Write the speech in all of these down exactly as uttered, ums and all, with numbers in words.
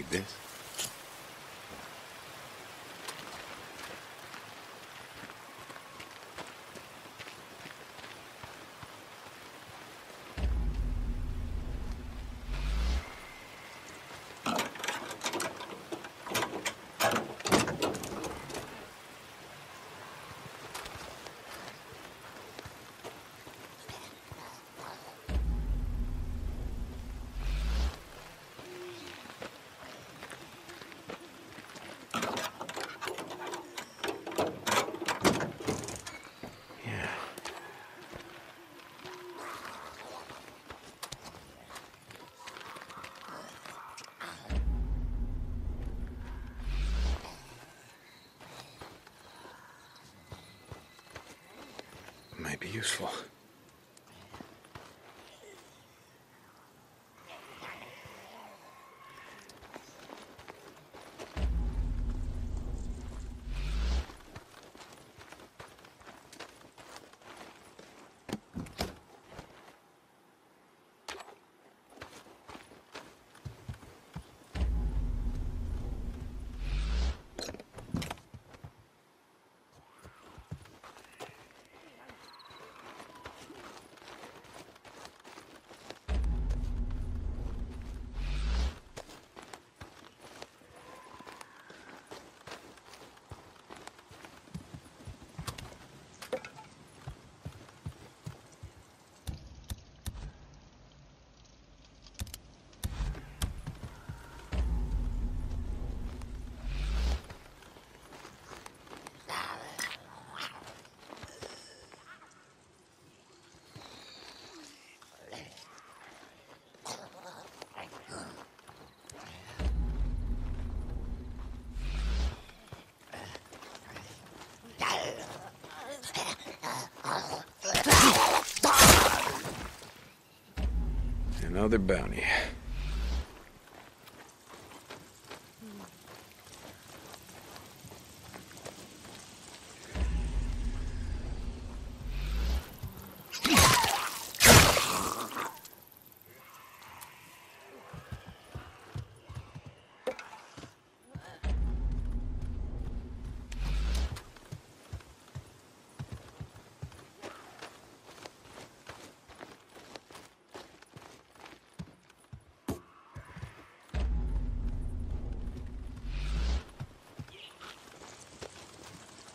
need this. Be useful. Another bounty.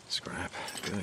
Scrap. Good.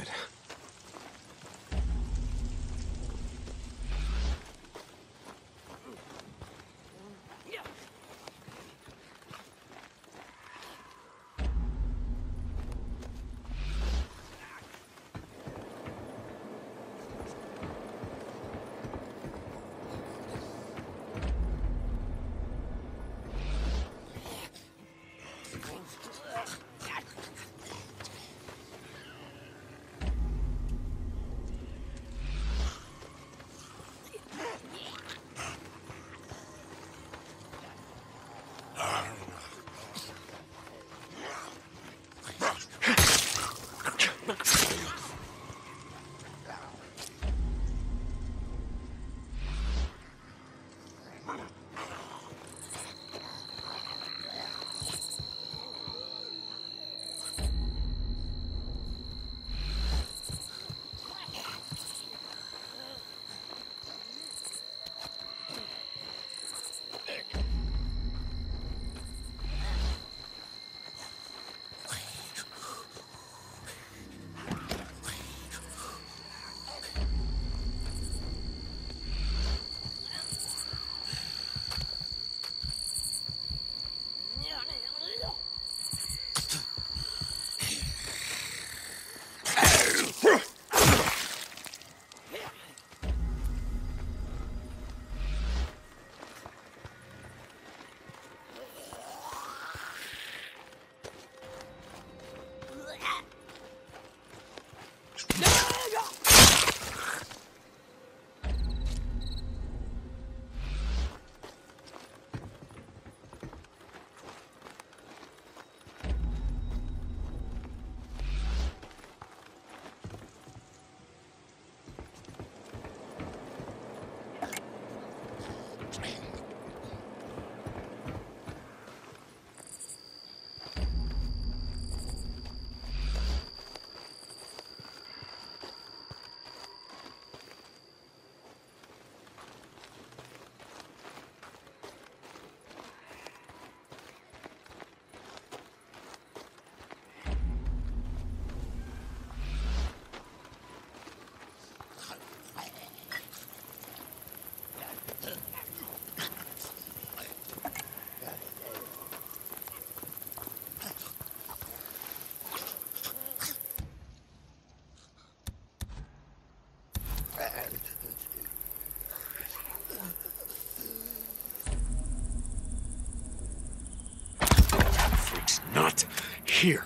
here.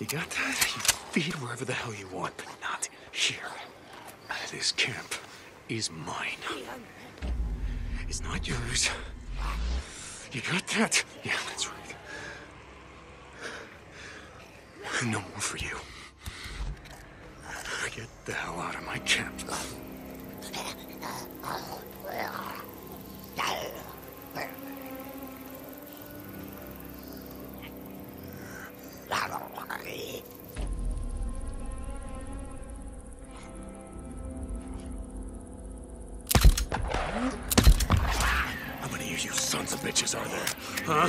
You got that? You feed wherever the hell you want, but not here. This camp is mine. It's not yours. You got that? Yeah, that's right. No more for you. Get the hell out of my camp. How many of you sons of bitches are there? Huh? How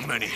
many?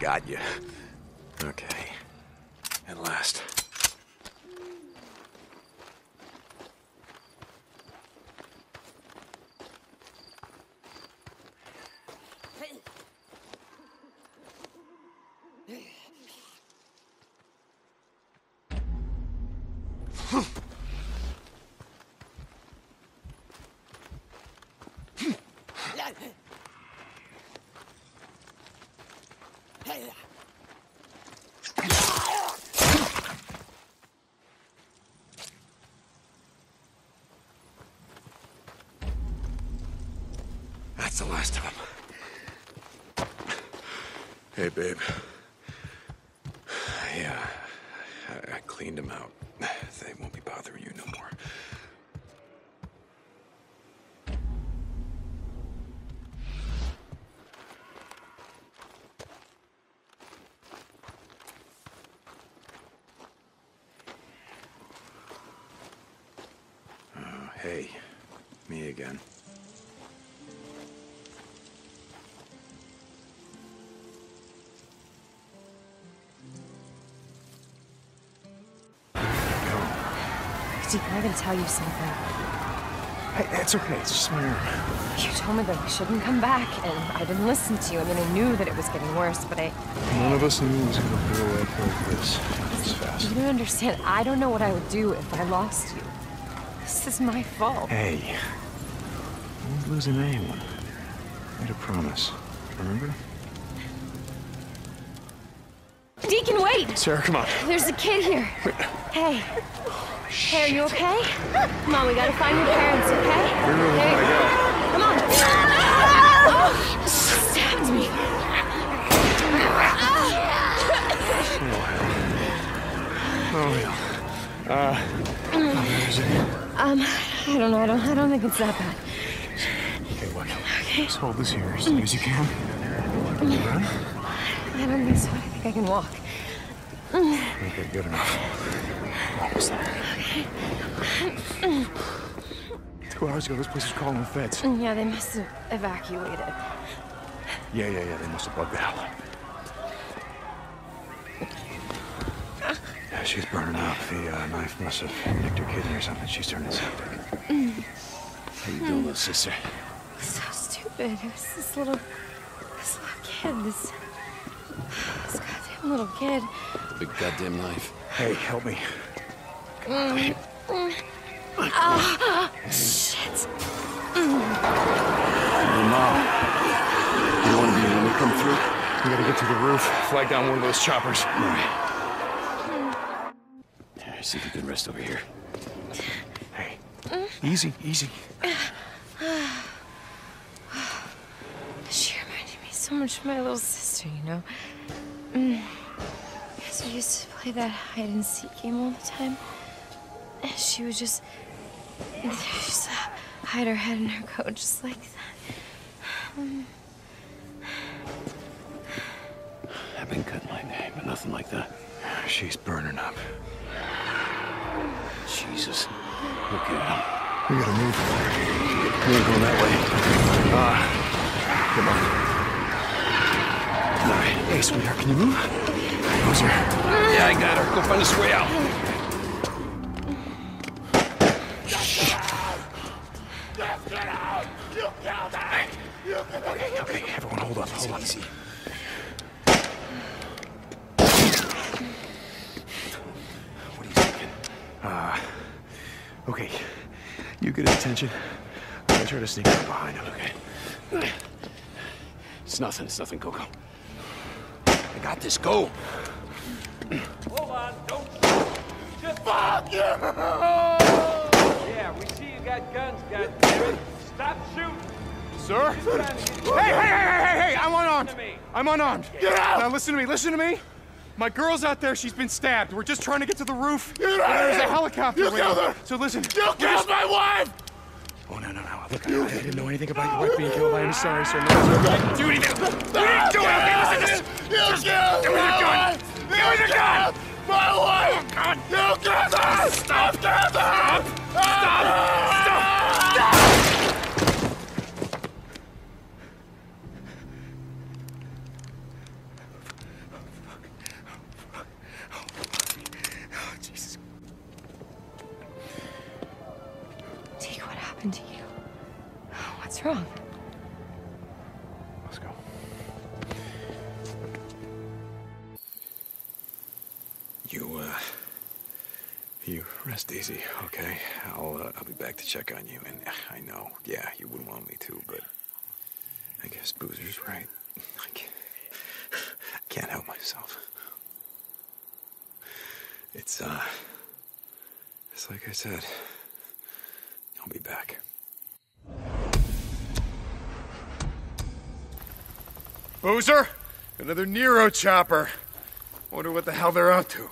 Got you. Okay. At last. That's the last of them. Hey, babe. Yeah, I, I cleaned them out. They won't be bothering you no more. Deacon, I gotta tell you something. Hey, that's okay. It's just my arm. You told me that we shouldn't come back, and I didn't listen to you. I mean, I knew that it was getting worse, but I... None of us knew it was gonna go away like this. This fast. You don't understand. I don't know what I would do if I lost you. This is my fault. Hey. I won't lose anyone. I made a promise. Remember? Deacon, wait! Sarah, come on. There's a kid here. Wait. Hey. Oh, hey, are you okay? Come on, we gotta find your parents, okay? Really there you go. God. Come on. Oh, she stabbed me. Oh, hell. Oh, hell. Uh, where is it? Um, I don't know. I don't, I don't think it's that bad. Okay, look. Okay. Just hold this here as long as you can. All right? I don't think so. I think I can walk. Okay, good enough. Almost there. Okay. Two hours ago, this place was calling the feds. Yeah, they must have evacuated. Yeah, yeah, yeah. They must have bugged out. Yeah, she's burning up. The uh, knife must have nicked her kidney or something. She's turning septic. How you doing, little sister? So stupid. It was this little, this little kid. This. This goddamn little kid. Big goddamn knife. Hey, help me. Mm. Mm. Ah, hey. Shit. Mm. Your mom. You want to be when we come through? We gotta get to the roof. Flag down one of those choppers. All right. All right, see if you can rest over here. Hey. Mm. Easy, easy. So much for my little sister, you know. Mm. So we used to play that hide and seek game all the time. And she would just, she would just hide her head in her coat just like that. Mm. I've been cutting my name, but nothing like that. She's burning up. Jesus. Look at him. We gotta move. We ain't going that way. Ah. Uh, come on. All right. Hey, sweetheart, can you move? Boozer. Yeah, I got her. Go find this way out. Okay, okay, everyone, hold up, hold up. Easy. What are you thinking? Uh, okay, you get his attention. I'm gonna try to sneak up behind him, okay? It's nothing, it's nothing, go, go. Got this, go! Hold on, don't shoot! Just fuck you! Yeah, we see you got guns, goddammit. Stop shooting! Sir? Hey, hey, hey, hey, hey! I'm unarmed! I'm unarmed! Get out! Now listen to me, listen to me! My girl's out there, she's been stabbed. We're just trying to get to the roof. Get out! There's a helicopter waiting. Her. So listen. You killed my wife! Oh, no, no, no. Look, I, I didn't know anything about your wife being killed. I'm sorry, sir. No, dude, you didn't do it. Okay, listen to this. Just give me the gun. Give me the gun. My wife. Oh, God. You killed her. Stop. Stop. Stop. Stop. Stop. Fuck. Oh, fuck. Oh, Jesus. Take what happened to you. What's wrong? Let's go. You, uh, you rest easy, okay? I'll, uh, I'll be back to check on you. And I know, yeah, you wouldn't want me to, but I guess Boozer's right. I can't, I can't help myself. It's, uh, it's like I said, I'll be back. Boozer, another NERO chopper. Wonder what the hell they're up to.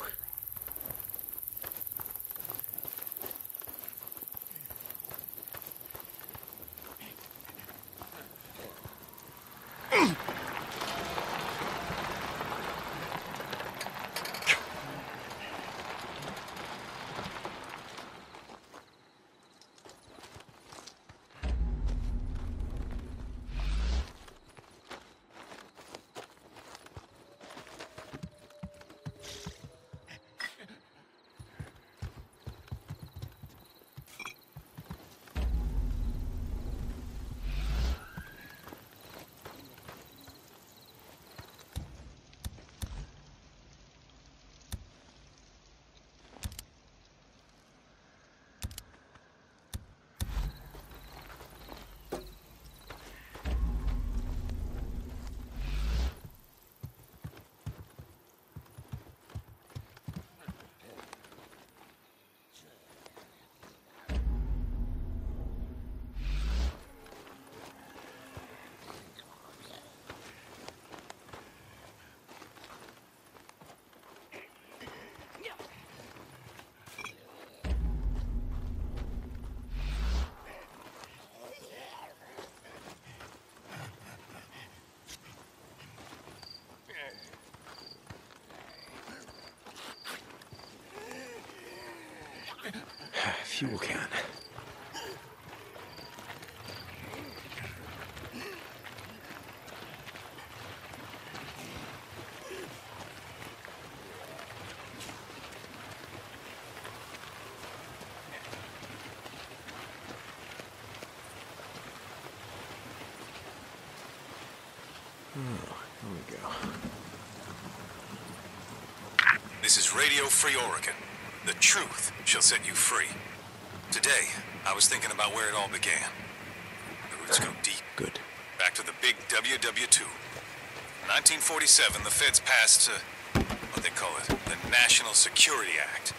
fuel can. This is Radio Free Oregon. The truth shall set you free. Today, I was thinking about where it all began. The roots go deep. Good. Back to the big W W two. In nineteen forty-seven, the feds passed uh, what they call it, the National Security Act.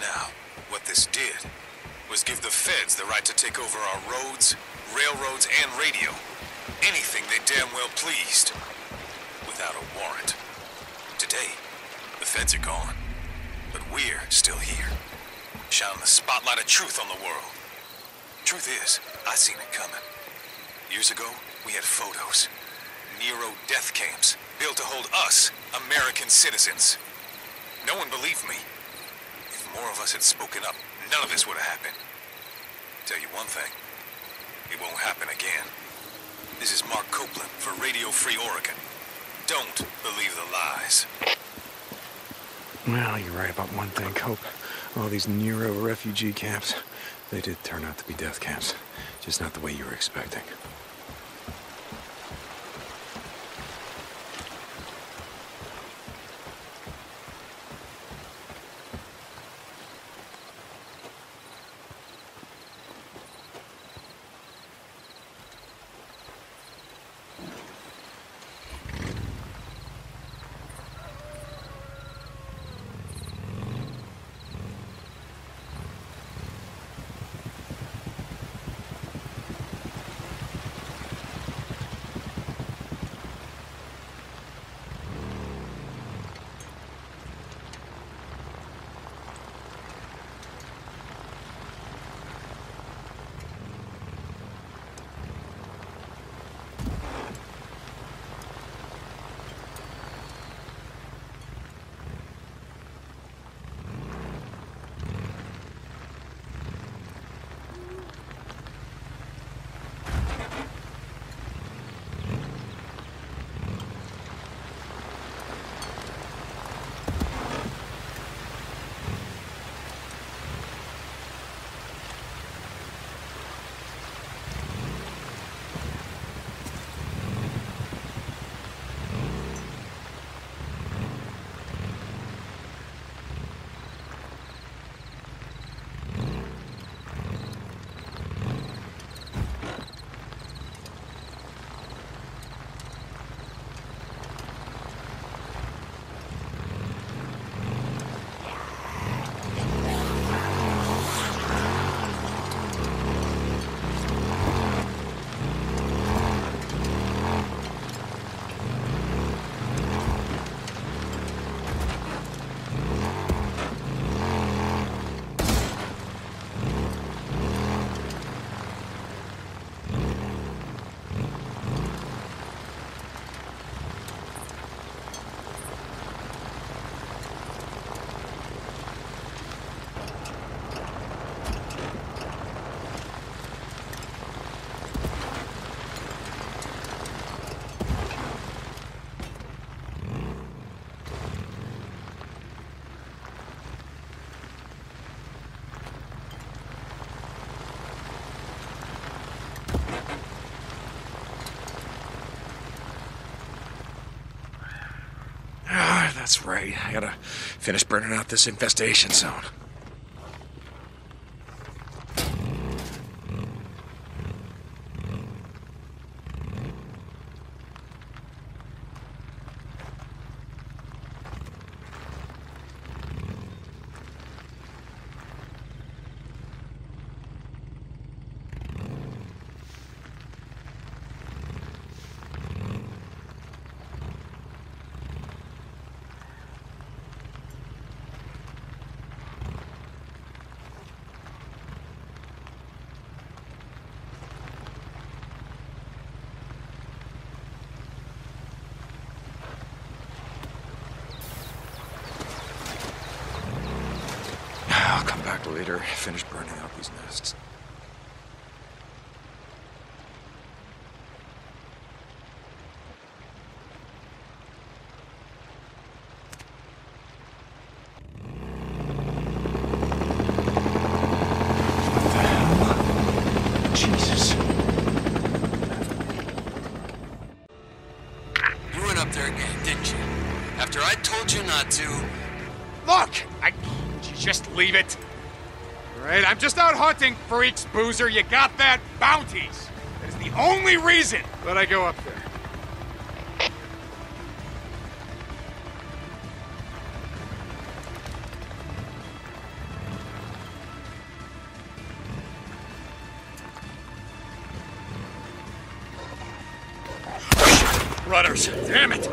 Now, what this did was give the feds the right to take over our roads, railroads, and radio. Anything they damn well pleased. Without a warrant. Today, the feds are gone, but we're still here, shining the spotlight of truth on the world. Truth is, I seen it coming. Years ago, we had photos. NERO death camps built to hold us, American citizens. No one believed me. If more of us had spoken up, none of this would have happened. Tell you one thing, it won't happen again. This is Mark Copeland for Radio Free Oregon. Don't believe the lies. Well, you're right about one thing, Cope. All these NERO refugee camps, they did turn out to be death camps. Just not the way you were expecting. That's right. I gotta finish burning out this infestation zone. have to later finish burning out these nests. Leave it. All right, I'm just out hunting freaks, Boozer. You got that? Bounties. That is the only reason that I go up there. Runners, damn it.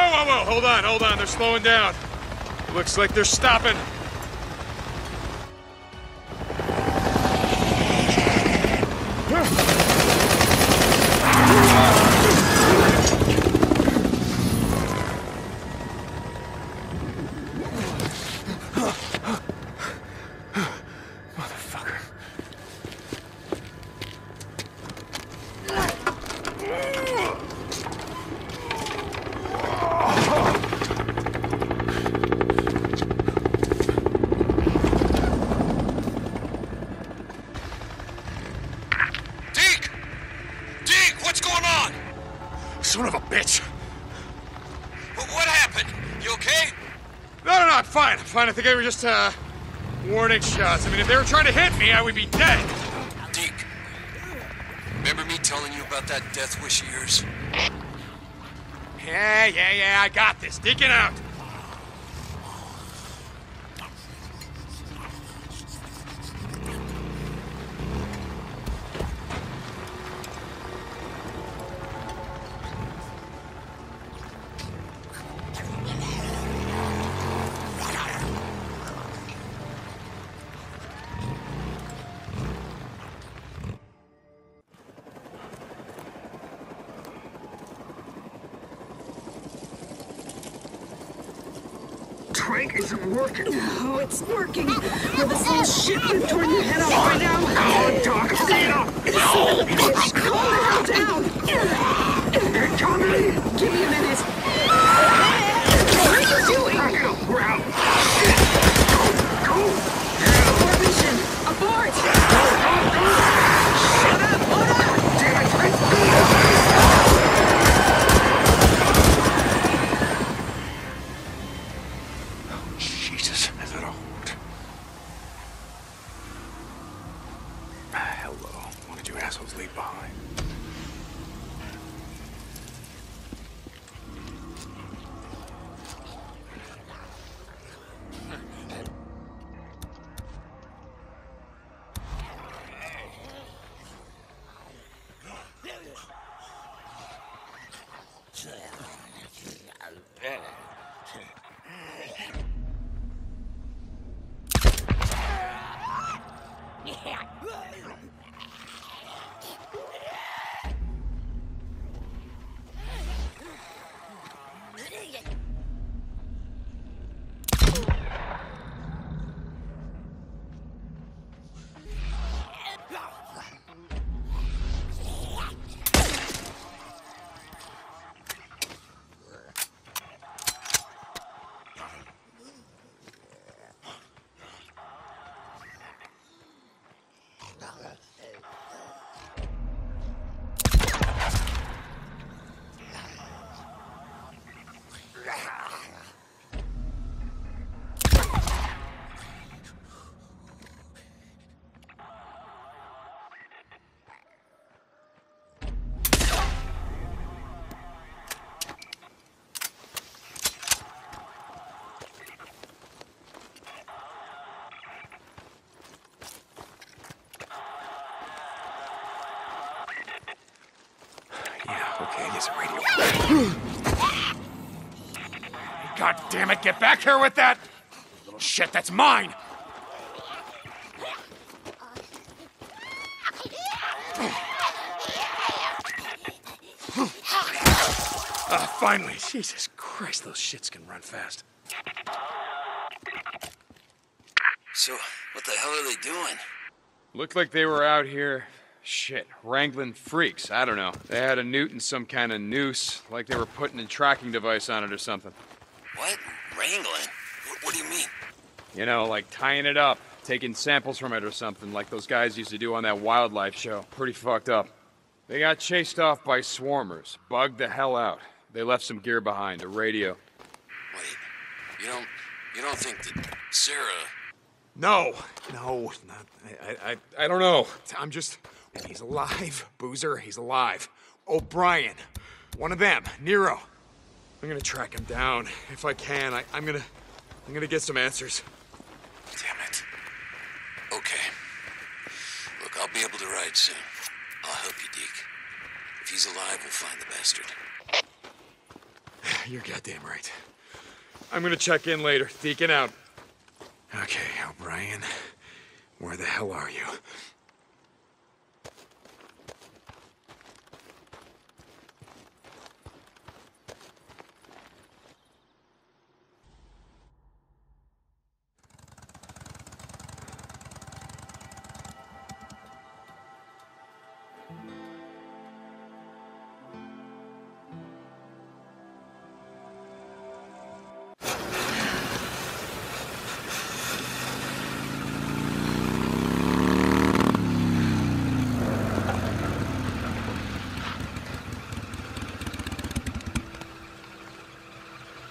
Hold on, hold on, they're slowing down. Looks like they're stopping. I think they were just, uh, warning shots. I mean, if they were trying to hit me, I would be dead. Deke, remember me telling you about that death wish of yours? Yeah, yeah, yeah, I got this. Deacon out. It's working. With this little shit you're turning your head off right now. Oh, dog, stay up. No. Bitch, calm the hell down. They're coming. Give me a minute. What are you doing? We're out. Go. Abort mission. Abort. Go, go, go. Shut up. What up? Damn it. Go. Hello. Why did you assholes leave behind? Okay, it is a radio. God damn it, get back here with that! Little shit, that's mine! Uh, finally, Jesus Christ, those shits can run fast. So, what the hell are they doing? Looked like they were out here, shit, wrangling freaks, I don't know. They had a newt and some kind of noose, like they were putting a tracking device on it or something. What? Wrangling? What, what do you mean? You know, like tying it up, taking samples from it or something, like those guys used to do on that wildlife show. Pretty fucked up. They got chased off by swarmers, bugged the hell out. They left some gear behind, a radio. Wait, you don't, you don't think that Sarah... No, no, not, I, I, I don't know. I'm just, he's alive, Boozer, he's alive. O'Brien, one of them, NERO. I'm gonna track him down, if I can. I, I'm gonna, I'm gonna get some answers. Damn it. Okay. Look, I'll be able to ride soon. I'll help you, Deke. If he's alive, we'll find the bastard. You're goddamn right. I'm gonna check in later. Deacon out. Okay, O'Brien. Where the hell are you?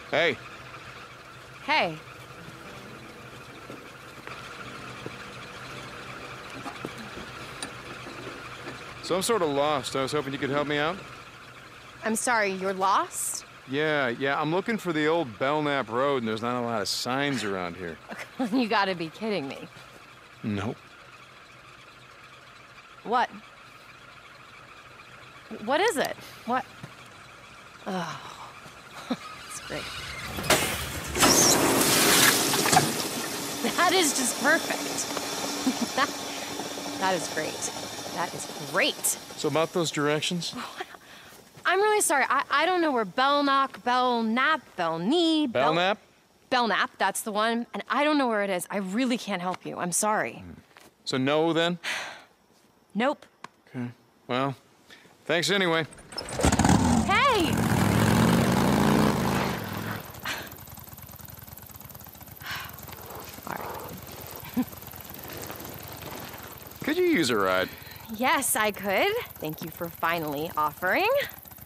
Hey. Hey. So I'm sort of lost. I was hoping you could help me out. I'm sorry, you're lost? Yeah, yeah, I'm looking for the old Belknap Road, and there's not a lot of signs around here. You gotta be kidding me. Nope. What? What is it? What? Ugh. Right. That is just perfect. that, that is great. That is great. So about those directions? I'm really sorry. I, I don't know where Belknap, Belknap, Belknee... Belknap? Belknap, that's the one. And I don't know where it is. I really can't help you. I'm sorry. So no, then? Nope. Okay. Well, thanks anyway. Hey! Could you use a ride? Yes, I could. Thank you for finally offering.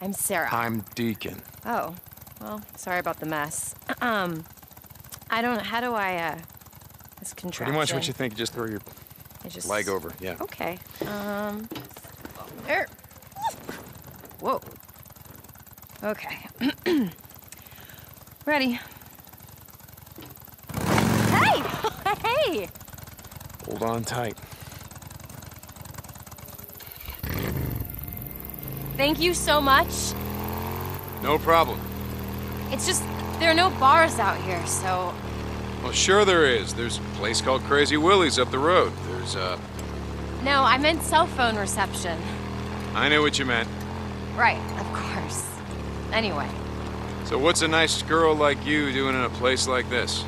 I'm Sarah. I'm Deacon. Oh, well, sorry about the mess. Um, I don't, how do I, uh, this contraption? Pretty much what you think, just throw your I just, leg over, yeah. Okay, um, there. Whoa. Okay. Ready. Hey! Hey! Hold on tight. Thank you so much. No problem. It's just, there are no bars out here, so... Well, sure there is. There's a place called Crazy Willy's up the road. There's, uh... No, I meant cell phone reception. I knew what you meant. Right, of course. Anyway. So what's a nice girl like you doing in a place like this?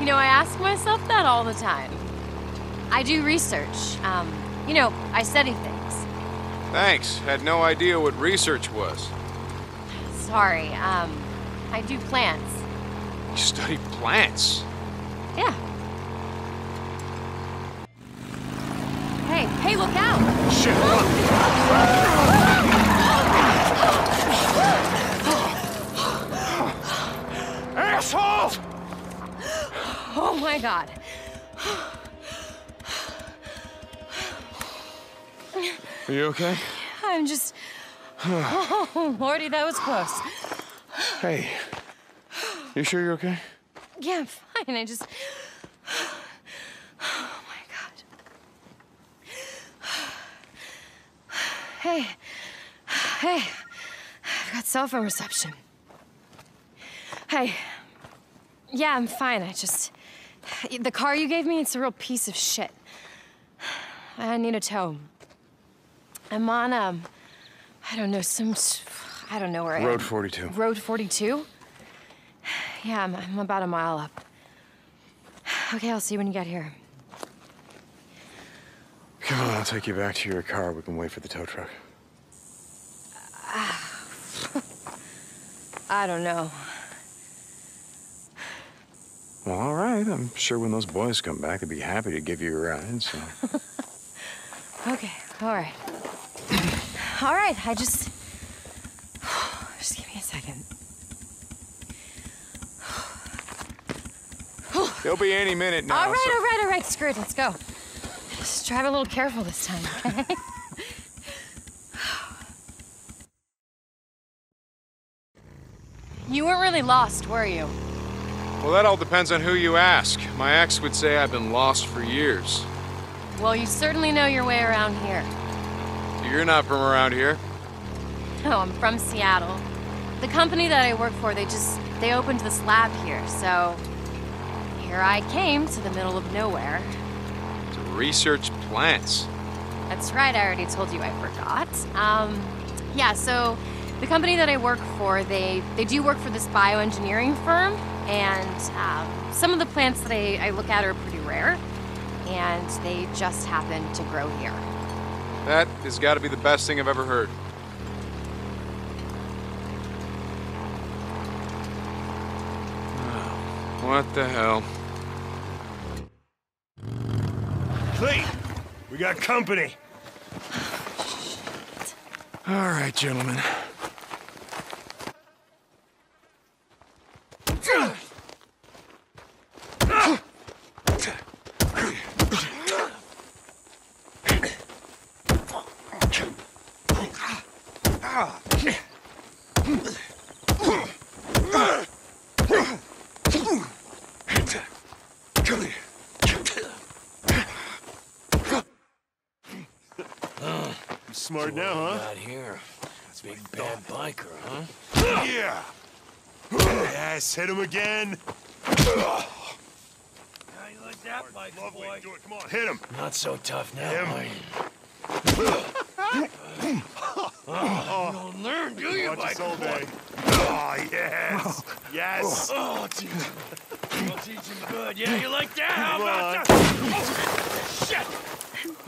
You know, I ask myself that all the time. I do research. Um, you know, I study things. Thanks. Had no idea what research was. Sorry, um, I do plants. You study plants? Yeah. Hey, hey, look out! Shit, look! Asshole! Oh my God. Are you okay? I'm just... Oh, Lordy, that was close. Hey, you sure you're okay? Yeah, I'm fine. I just... Oh, my God. Hey, Hey, I've got cell phone reception. Hey. Yeah, I'm fine. I just... The car you gave me, it's a real piece of shit. I need a tow. I'm on, um... I don't know, some... I don't know where I am. Road forty-two. Road forty-two? Yeah, I'm, I'm about a mile up. Okay, I'll see you when you get here. Come on, I'll take you back to your car. We can wait for the tow truck. Uh, I don't know. Well, all right. I'm sure when those boys come back, they'd be happy to give you a ride, so... Okay, all right. All right, I just... Just give me a second. There'll be any minute now. All right, so... all right, all right. Screw it, let's go. Just drive a little careful this time, okay? You weren't really lost, were you? Well, that all depends on who you ask. My ex would say I've been lost for years. Well, you certainly know your way around here. So you're not from around here? No, I'm from Seattle. The company that I work for, they just, they opened this lab here, so... Here I came to the middle of nowhere. To research plants. That's right, I already told you I forgot. Um, yeah, so the company that I work for, they, they do work for this bioengineering firm. And um, some of the plants that I, I look at are pretty rare, and they just happen to grow here. That has got to be the best thing I've ever heard. Oh, what the hell? Clean! We got company! All right, gentlemen. Smart now, huh? Out here, that's big bad biker, huh? Yeah. Yes, hit him again. Now you like that, biker boy? Come on, hit him. Not so tough now, Mike. Oh, you don't learn, do you, biker boy? Oh yes, yes. Oh, I'll teach him good. Yeah, you like that? How about that? Oh, shit.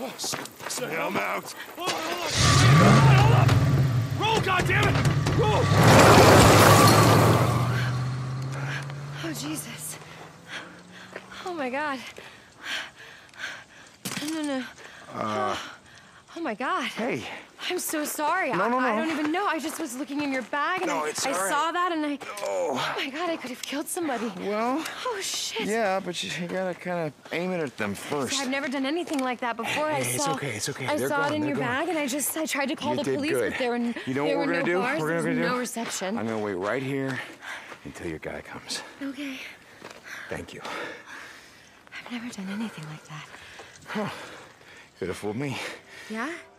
Oh, so I'm out. Oh, oh, oh. Roll, goddammit! Roll! Oh, Jesus. Oh, my God. No, no, no. Uh, oh, my God. Hey. I'm so sorry. No, no, no. I, I don't even know. I just was looking in your bag, and no, I, it's I all right. saw that, and I... Oh. Oh, my God, I could have killed somebody. Well... Oh, shit. Yeah, but you, you gotta kind of aim it at them first. See, I've never done anything like that before. Hey, I it's saw, okay, it's okay. I They're saw gone. it in They're your gone. bag, and I just I tried to call you the police, good. but there were, you know there what we're were gonna no do? bars, we're gonna there was do? no reception. I'm gonna wait right here until your guy comes. Okay. Thank you. I've never done anything like that. Huh. Could have fooled me. Yeah?